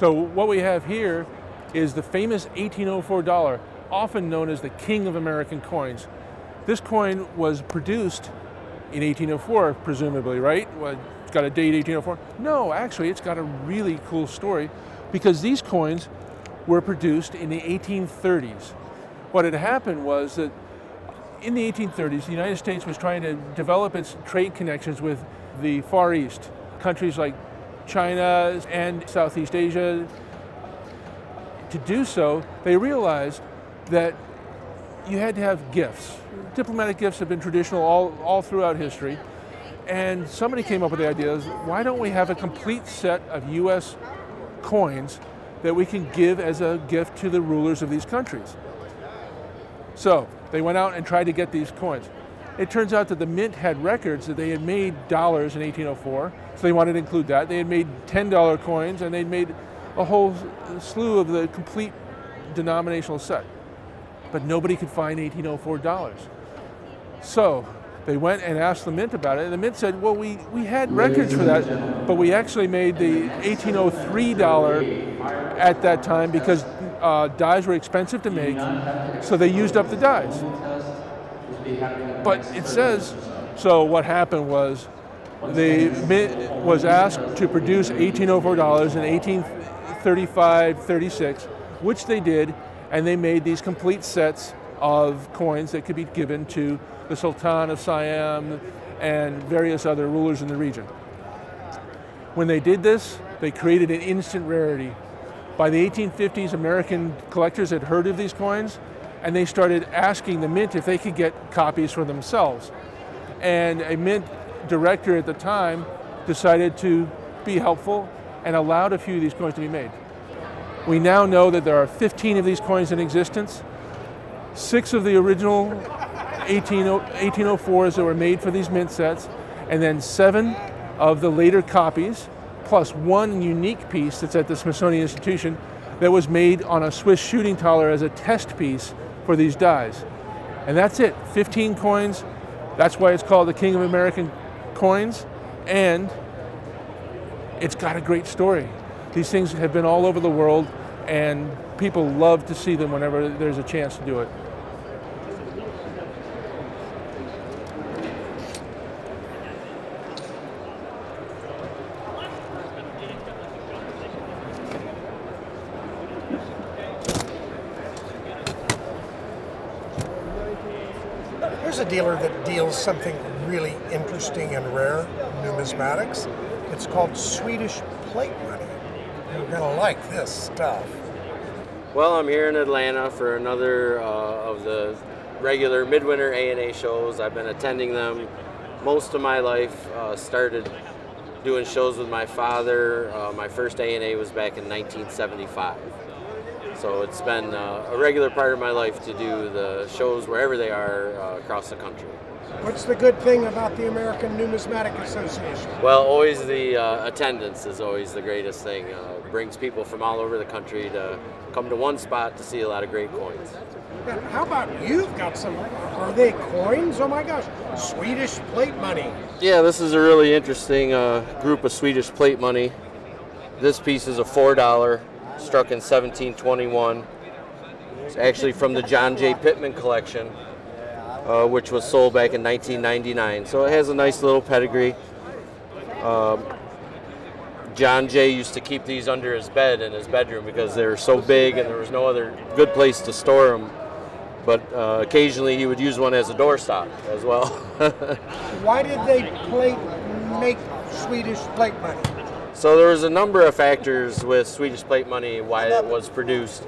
So what we have here is the famous 1804 dollar, often known as the king of American coins. This coin was produced in 1804, presumably, right? Well, it's got a date 1804. No, actually, it's got a really cool story because these coins were produced in the 1830s. What had happened was that in the 1830s, the United States was trying to develop its trade connections with the Far East, countries like China and Southeast Asia. To do so, they realized that you had to have gifts. Diplomatic gifts have been traditional all throughout history. And somebody came up with the idea, why don't we have a complete set of US coins that we can give as a gift to the rulers of these countries? So they went out and tried to get these coins. It turns out that the Mint had records that they had made dollars in 1804, so they wanted to include that. They had made $10 coins, and they'd made a whole slew of the complete denominational set. But nobody could find 1804 dollars. So they went and asked the Mint about it, and the Mint said, well, we had records for that, but we actually made the 1803 dollar at that time because dies were expensive to make, so they used up the dies. But it says, so what happened was the Mint was asked to produce 1804 dollars in 1835-36, which they did, and they made these complete sets of coins that could be given to the Sultan of Siam and various other rulers in the region. When they did this, they created an instant rarity. By the 1850s, American collectors had heard of these coins, and they started asking the Mint if they could get copies for themselves. And a Mint director at the time decided to be helpful and allowed a few of these coins to be made. We now know that there are 15 of these coins in existence. 6 of the original 1804s that were made for these Mint sets, and then 7 of the later copies, plus 1 unique piece that's at the Smithsonian Institution that was made on a Swiss shooting collar as a test piece for these dies. And that's it, 15 coins. That's why it's called the King of American Coins, and it's got a great story. These things have been all over the world, and people love to see them whenever there's a chance to do it. There's a dealer that deals something really interesting and rare, numismatics. It's called Swedish Plate Money. You're gonna like this stuff. Well, I'm here in Atlanta for another of the regular midwinter ANA shows. I've been attending them most of my life. Started doing shows with my father. My first ANA was back in 1975. So it's been a regular part of my life to do the shows wherever they are across the country. What's the good thing about the American Numismatic Association? Well, always the attendance is always the greatest thing. Brings people from all over the country to come to one spot to see a lot of great coins. And how about you've got some, are they coins? Oh my gosh, Swedish plate money. Yeah, this is a really interesting group of Swedish plate money. This piece is a $4, struck in 1721. It's actually from the John J. Pittman collection. Which was sold back in 1999. So it has a nice little pedigree. John Jay used to keep these under his bed in his bedroom because they were so big and there was no other good place to store them. But occasionally he would use one as a doorstop as well. Why did they make Swedish plate money? So there was a number of factors with Swedish plate money why it was produced.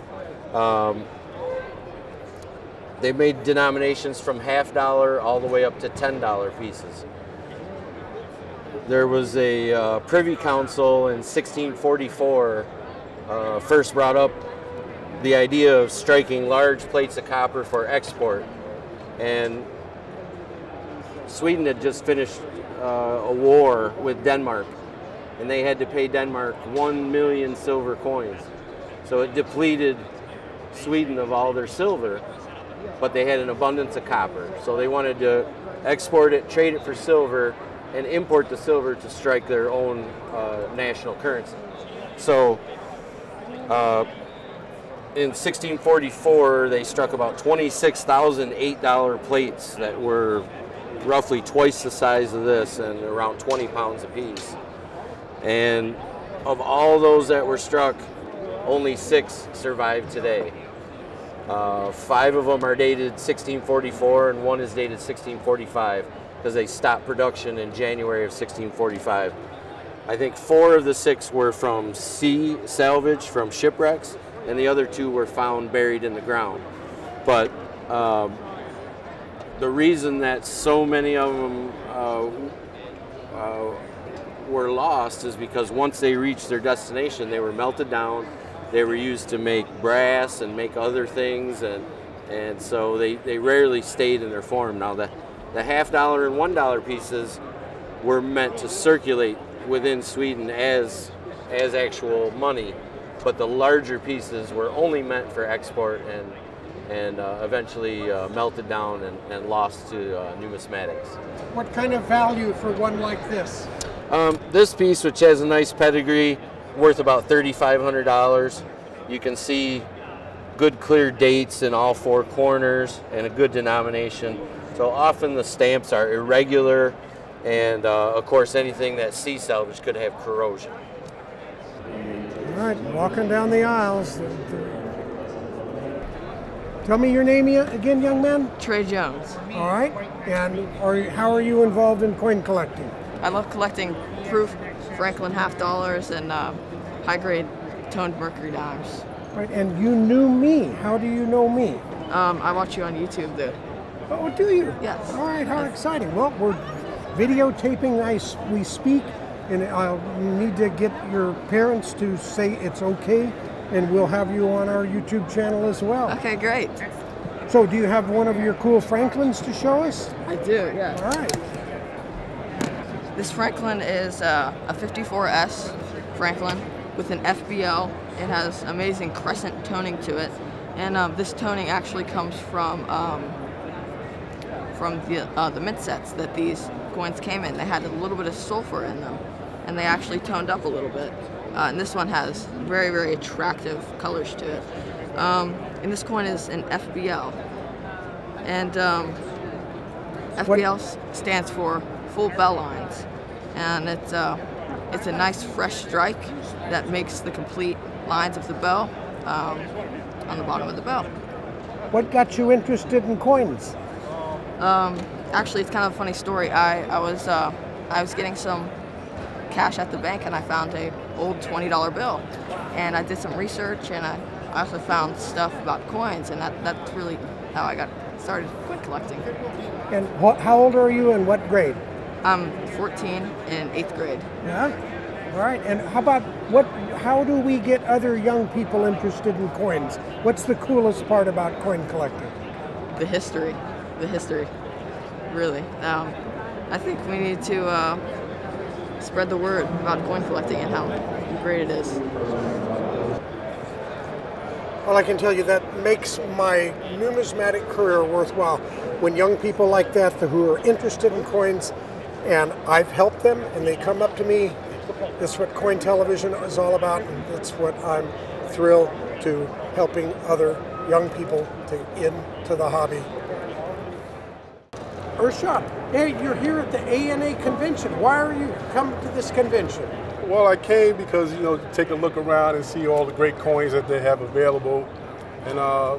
They made denominations from $0.50 all the way up to $10 pieces. There was a Privy Council in 1644 first brought up the idea of striking large plates of copper for export. And Sweden had just finished a war with Denmark, and they had to pay Denmark 1 million silver coins. So it depleted Sweden of all their silver, but they had an abundance of copper. So they wanted to export it, trade it for silver, and import the silver to strike their own national currency. So In 1644, they struck about 26,000 $8 plates that were roughly twice the size of this and around 20 pounds apiece. And of all those that were struck, only 6 survive today. 5 of them are dated 1644 and 1 is dated 1645 because they stopped production in January of 1645. I think 4 of the 6 were from sea salvage from shipwrecks, and the other 2 were found buried in the ground. But the reason that so many of them were lost is because once they reached their destination, they were melted down, they were used to make brass and make other things, and so they rarely stayed in their form. Now the $0.50 and $1 pieces were meant to circulate within Sweden as actual money, but the larger pieces were only meant for export and eventually melted down and lost to numismatics. What kind of value for one like this? This piece, which has a nice pedigree, worth about $3,500. You can see good clear dates in all 4 corners and a good denomination. So often the stamps are irregular, and of course anything that's sea salvage could have corrosion. All right, walking down the aisles. Tell me your name again, young man? Trey Jones. All right, and how are you involved in coin collecting? I love collecting proof Franklin half dollars and high-grade toned mercury dimes. Right, and you knew me. How do you know me? I watch you on YouTube, dude. Oh, do you? Yes. All right, how exciting. Well, we're videotaping as we speak, and I'll need to get your parents to say it's okay, and we'll have you on our YouTube channel as well. Okay, great. So do you have one of your cool Franklins to show us? I do, yeah. All right. This Franklin is a 54S Franklin with an FBL. It has amazing crescent toning to it, and this toning actually comes from the mint sets that these coins came in. They had a little bit of sulfur in them, and they actually toned up a little bit. And this one has very, very attractive colors to it. And this coin is an FBL, and FBL stands for full bell lines, and it's a nice fresh strike that makes the complete lines of the bell on the bottom of the bell. What got you interested in coins? Actually, it's kind of a funny story. I was getting some cash at the bank, and I found a old $20 bill, and I did some research, and I also found stuff about coins, and that's really how I got started coin collecting. And how old are you, and what grade? I'm 14 in 8th grade. Yeah? All right. And how about, how do we get other young people interested in coins? What's the coolest part about coin collecting? The history. The history. Really. I think we need to spread the word about coin collecting and how great it is. Well, I can tell you that makes my numismatic career worthwhile. When young people like that who are interested in coins, and I've helped them, and they come up to me, that's what Coin Television is all about, and that's what I'm thrilled to, helping other young people into the hobby. Urshad, hey, you're here at the ANA convention. Why are you coming to this convention? Well, I came because, you know, to take a look around and see all the great coins that they have available, and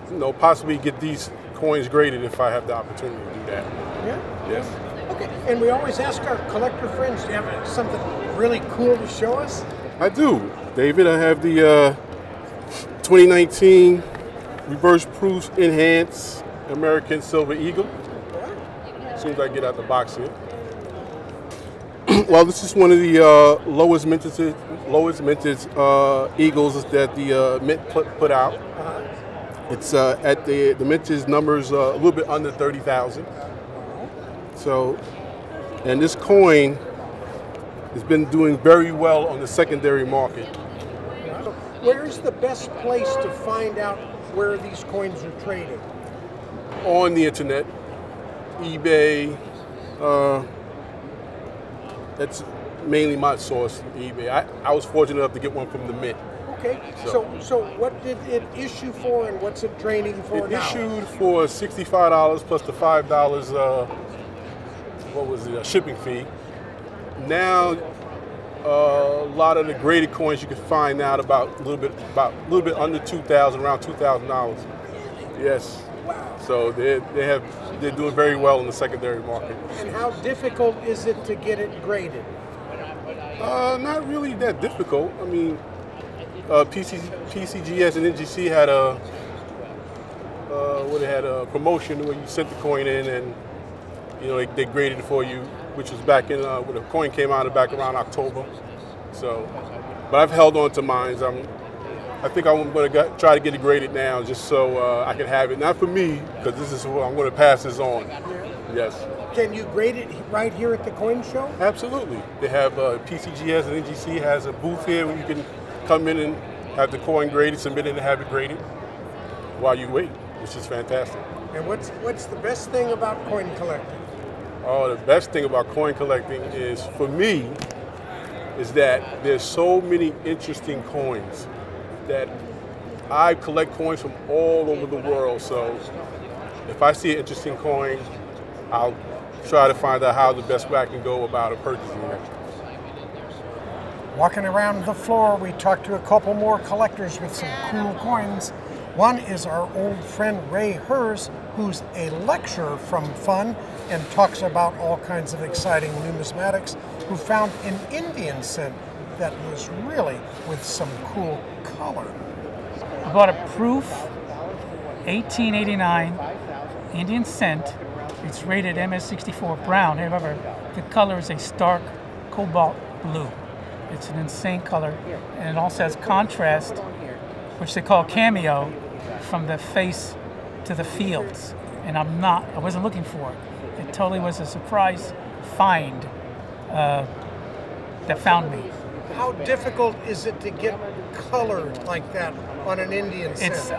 you know, possibly get these coins graded if I have the opportunity to do that. Yeah. Yes. Okay. And we always ask our collector friends, do you have something really cool to show us? I do, David. I have the 2019 Reverse Proof Enhanced American Silver Eagle. As soon as I get out the box here. Well, this is one of the lowest minted eagles that the mint put out. It's at the mintage numbers a little bit under 30,000. So, and this coin has been doing very well on the secondary market. Where's the best place to find out where these coins are traded? On the internet, eBay. That's mainly my source, eBay. I was fortunate enough to get one from the Mint. Okay, so what did it issue for and what's it trading for now? It issued for $65 plus the $5, what was it, shipping fee. Now, a lot of the graded coins you can find out about a little bit under $2,000, around $2,000. Yes. Wow. So they're doing very well in the secondary market. And how difficult is it to get it graded? Not really that difficult. I mean, PCGS and NGC had a promotion where you sent the coin in and you know they graded it for you, which was back in when the coin came out back around October. So, but I've held on to mines. I think I'm going to try to get it graded now, just so I can have it. Not for me, because this is what I'm going to pass this on. Yes. Can you grade it right here at the coin show? Absolutely. They have PCGS and NGC has a booth here where you can come in and have the coin graded, submit it, and have it graded while you wait, which is fantastic. And what's the best thing about coin collecting? Oh, the best thing about coin collecting is, for me, is that there's so many interesting coins. That I collect coins from all over the world, so if I see an interesting coin, I'll try to find out how the best way I can go about purchasing it. Walking around the floor, we talked to a couple more collectors with some cool coins. One is our old friend Ray Herz, who's a lecturer from Fun and talks about all kinds of exciting numismatics, who found an Indian cent that was really with some cool color. I bought a proof 1889 Indian cent. It's rated MS64 brown. However, the color is a stark cobalt blue. It's an insane color. And it also has contrast, which they call cameo, from the face to the fields. And I wasn't looking for it. It totally was a surprise find that found me. How difficult is it to get color like that on an Indian cent?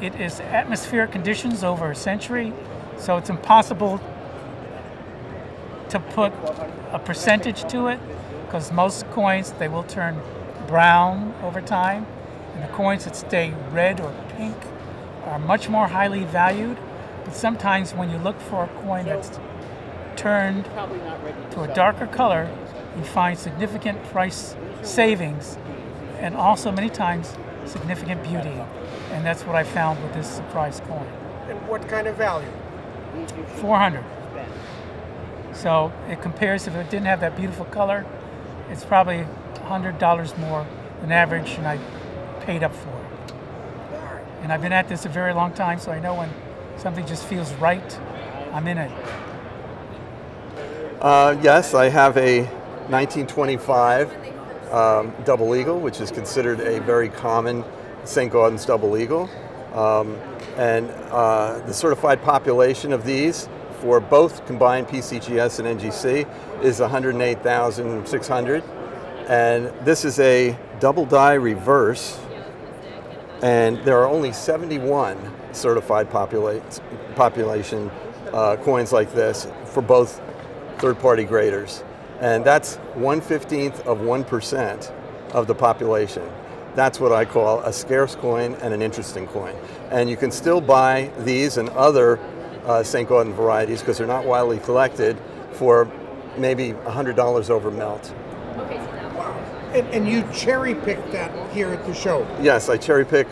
It is atmospheric conditions over a century, so it's impossible to put a percentage to it, because most coins, they will turn brown over time, and the coins that stay red or pink are much more highly valued. But sometimes when you look for a coin that's turned to a darker color, you find significant price savings and also many times significant beauty. And that's what I found with this surprise coin. And what kind of value? 400. So it compares, if it didn't have that beautiful color, it's probably $100 more than average, and I paid up for it. And I've been at this a very long time, so I know when something just feels right, I'm in it. Yes, I have a 1925 Double Eagle, which is considered a very common St. Gaudens Double Eagle. The certified population of these for both combined PCGS and NGC is 108,600. And this is a double die reverse, and there are only 71 certified population coins like this for both third-party graders. And that's 1/15 of 1% of the population. That's what I call a scarce coin and an interesting coin. And you can still buy these and other St. Gaudens varieties, because they're not widely collected, for maybe $100 over melt. And you cherry pick that here at the show? Yes, I cherry pick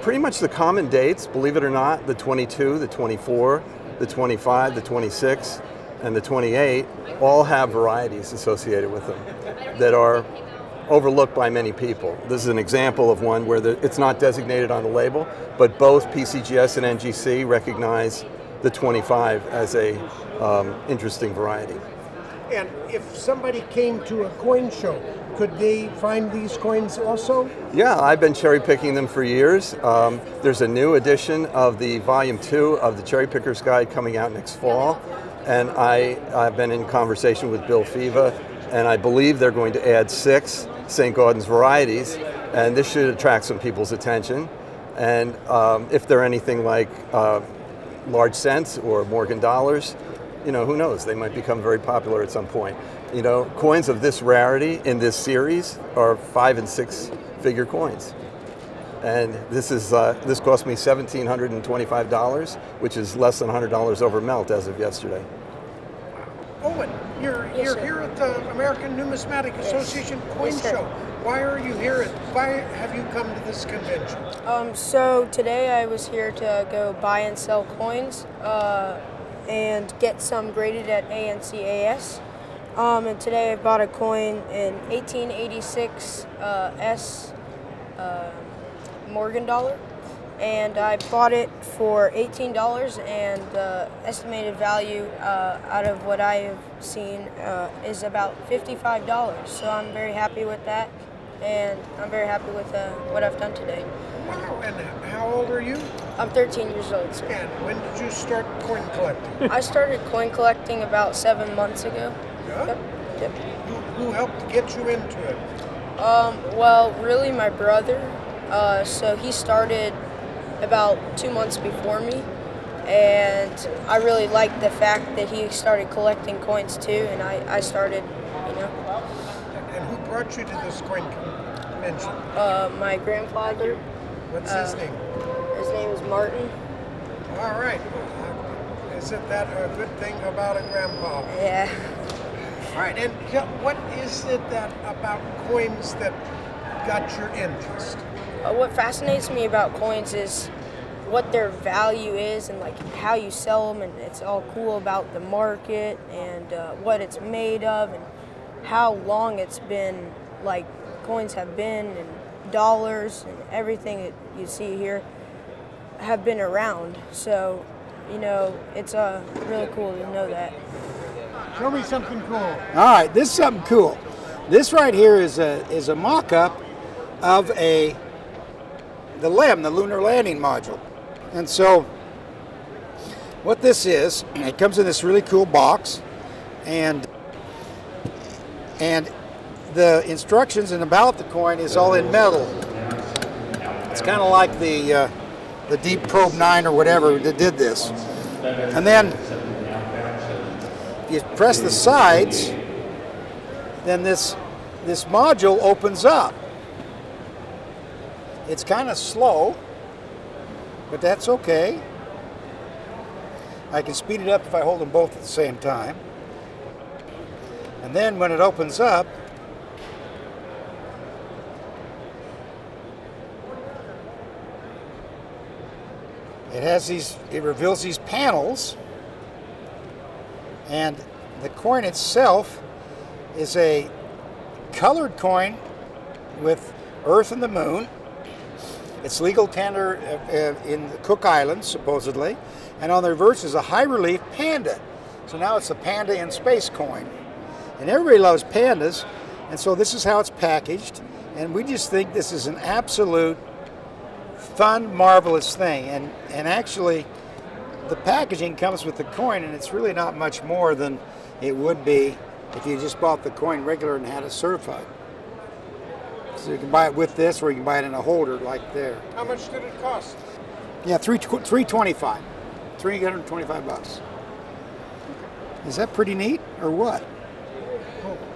pretty much the common dates, believe it or not, the 22, the 24, the 25, the 26, and the 28 all have varieties associated with them that are overlooked by many people. This is an example of one where it's not designated on the label, but both PCGS and NGC recognize the 25 as a interesting variety. And if somebody came to a coin show, could they find these coins also? Yeah, I've been cherry picking them for years. There's a new edition of the volume 2 of the Cherry Picker's Guide coming out next fall. And I've been in conversation with Bill Fiva, and I believe they're going to add 6 St. Gaudens varieties, and this should attract some people's attention. And if they're anything like large cents or Morgan dollars, you know, who knows, they might become very popular at some point. You know, coins of this rarity in this series are 5- and 6-figure coins. And this is this cost me $1,725, which is less than $100 over melt as of yesterday. Owen, you're here at the American Numismatic Association Coin Show. Why are you here? Why have you come to this convention? So today I was here to go buy and sell coins and get some graded at ANCAS. And today I bought a coin in 1886 Morgan dollar, and I bought it for $18, and the estimated value out of what I have seen is about $55, so I'm very happy with that, and I'm very happy with what I've done today. Wow, and how old are you? I'm 13 years old, sir. And when did you start coin collecting? I started coin collecting about 7 months ago. Yeah? Yep. Who helped get you into it? Well, really my brother. So he started about 2 months before me, and I really liked the fact that he started collecting coins too, and I started, you know. And who brought you to this coin convention? My grandfather. What's his name? His name is Martin. All right. Isn't that a good thing about a grandpa? Yeah. All right, and what is it that about coins that got your interest? What fascinates me about coins is what their value is and like how you sell them, and it's all cool about the market and what it's made of and how long it's been, like coins have been, and dollars and everything that you see here have been around. So, you know, it's really cool to know that. Show me something cool. All right, this is something cool. This right here is a mock-up of the LEM, the Lunar Landing Module. And so what this is, it comes in this really cool box, and the instructions and about the coin is all in metal. It's kind of like the Deep Probe 9 or whatever that did this. And then if you press the sides, then this module opens up. It's kind of slow, but that's okay. I can speed it up if I hold them both at the same time. And then when it opens up, it reveals these panels, and the coin itself is a colored coin with Earth and the Moon. It's legal tender in the Cook Islands, supposedly, and on the reverse is a high-relief panda. So now it's the Panda in Space coin. And everybody loves pandas, and so this is how it's packaged, and we just think this is an absolute fun, marvelous thing. And actually, the packaging comes with the coin, and it's really not much more than it would be if you just bought the coin regular and had it certified. So you can buy it with this, or you can buy it in a holder like there. How much did it cost? Yeah, $325. $325 bucks. Is that pretty neat, or what? Cool.